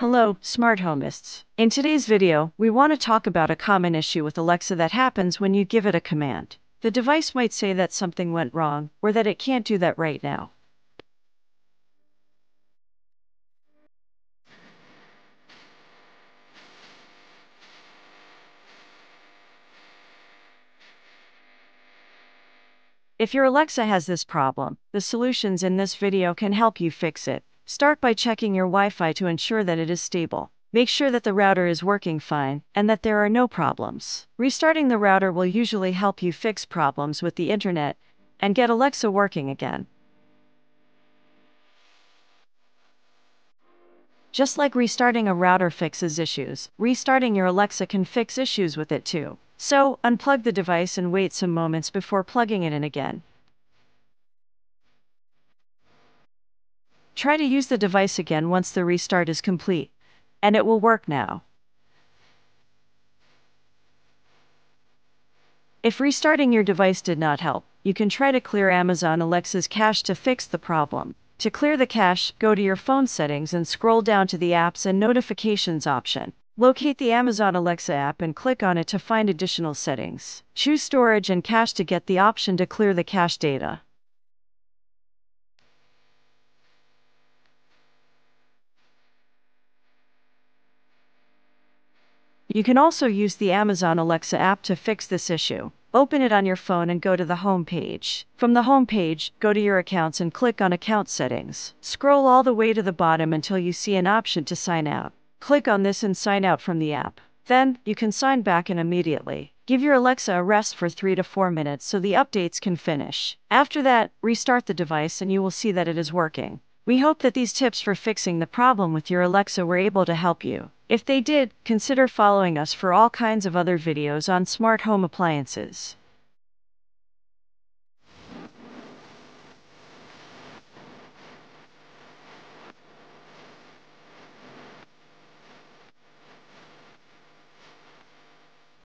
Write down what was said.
Hello, smart homists. In today's video, we want to talk about a common issue with Alexa that happens when you give it a command. The device might say that something went wrong, or that it can't do that right now. If your Alexa has this problem, the solutions in this video can help you fix it. Start by checking your Wi-Fi to ensure that it is stable. Make sure that the router is working fine and that there are no problems. Restarting the router will usually help you fix problems with the internet and get Alexa working again. Just like restarting a router fixes issues, restarting your Alexa can fix issues with it too. So, unplug the device and wait some moments before plugging it in again. Try to use the device again once the restart is complete, and it will work now. If restarting your device did not help, you can try to clear Amazon Alexa's cache to fix the problem. To clear the cache, go to your phone settings and scroll down to the Apps and Notifications option. Locate the Amazon Alexa app and click on it to find additional settings. Choose Storage and Cache to get the option to clear the cache data. You can also use the Amazon Alexa app to fix this issue. Open it on your phone and go to the home page. From the home page, go to your accounts and click on Account Settings. Scroll all the way to the bottom until you see an option to sign out. Click on this and sign out from the app. Then, you can sign back in immediately. Give your Alexa a rest for 3 to 4 minutes so the updates can finish. After that, restart the device and you will see that it is working. We hope that these tips for fixing the problem with your Alexa were able to help you. If they did, consider following us for all kinds of other videos on smart home appliances.